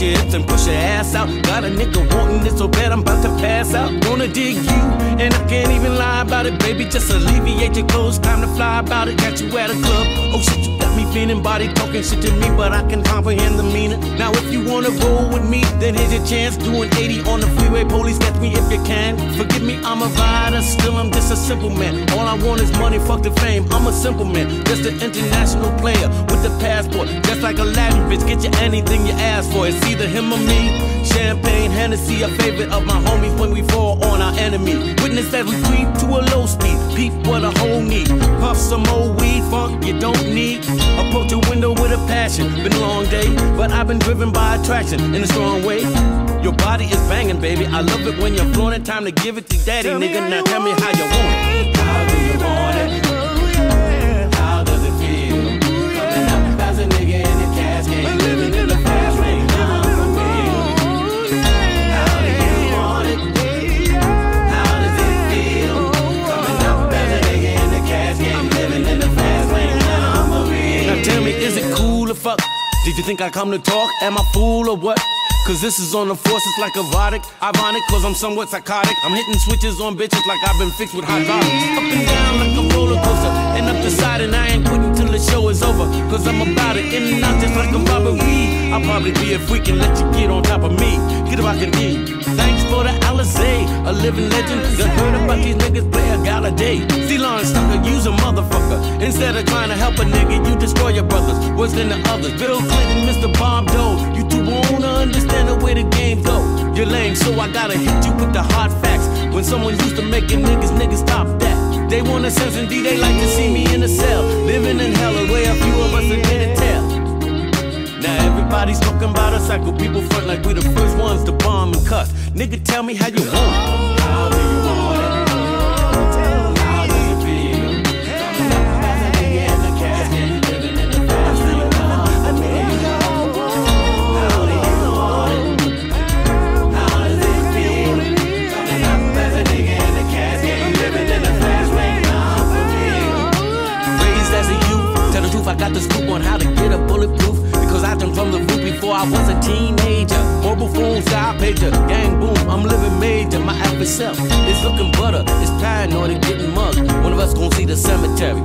lift your hips and push your ass out. Got a nigga wanting it so bad I'm about to pass out. Wanna dig you, and I can't even lie about it. Baby, just alleviate your clothes, time to fly about it. Got you at a club, oh shit, you got me feeling. Body talking shit to me, but I can comprehend the meaning. Now if you wanna roll with me, then here's your chance. Doing 80 on the freeway, police catch me if you can. Forgive me, I'm a rider, still I'm just a simple man. All I want is money, fuck the fame, I'm a simple man. Just an international player with a passport, just like a Latin bitch, get you anything you ask for. It's either him or me, champagne, Hennessy, a favorite of my homies when we fall on our enemy. Witness as we creep to a low speed, peep what a hole need. Puff some old weed, funk you don't need. Approach your window with a passion, been a long day, but I've been driven by attraction in a strong way. Your body is banging, baby, I love it when you're flaunting. Time to give it to daddy, nigga, now tell me how you want it. How do you want it? Fuck. Did you think I come to talk? Am I fool or what? Cause this is on the force, it's like erotic. Ironic, cause I'm somewhat psychotic. I'm hitting switches on bitches like I've been fixed with hydraulics. Up and down like a roller coaster, and up the side, and I ain't quitting till the show is over. Cause I'm about it, in and out just like a robbery. I'll probably be a freak and let you get on top of me. Get a rockin' D. Thanks for the Alizé, a living legend. Just heard about these niggas play a gala day. See Lauren Stucker, use a motherfucker. Instead of trying to help a nigga, you destroy your brothers. Worse than the others. Bill Clinton, Mr. Bob Dole. You two won't understand the way the game go. You're lame, so I gotta hit you with the hard facts. When someone used to making niggas stop that. They want a sense, indeed, they like to see me in a cell. Living in hell, a way a few of us are gonna tell. Now everybody's talking about us, cycle people front like we the first ones to bomb and cuss. Nigga, tell me how you want it. How do you want it? I got the scoop on how to get a bulletproof, because I done from the roof before I was a teenager. Mobile phone, side pager, gang boom, I'm living major. My app itself is looking butter, it's paranoid and getting mugged. One of us gon' see the cemetery.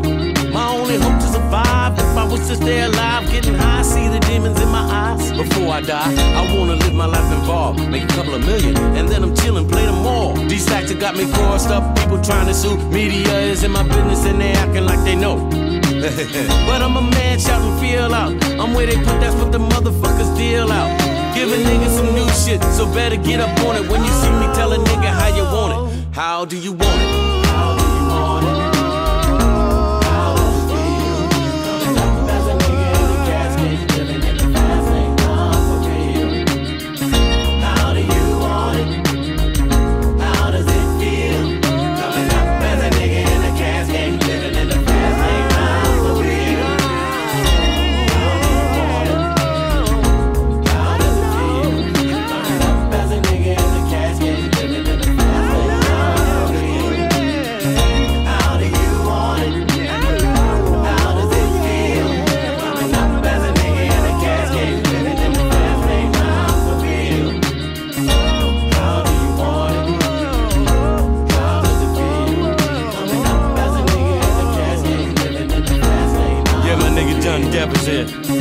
My only hope to survive, if I was to stay alive, getting high, see the demons in my eyes. Before I die, I wanna live my life involved, make a couple of million, and then I'm chillin', play them all. These facts that got me crossed up, people trying to sue. Media is in my business and they acting like they know. But I'm a man shouting feel out. I'm where they put, that's what the motherfuckers deal out. Give a nigga some new shit, so better get up on it. When you see me, tell a nigga how you want it. How do you want it? How do you want it? Deficit.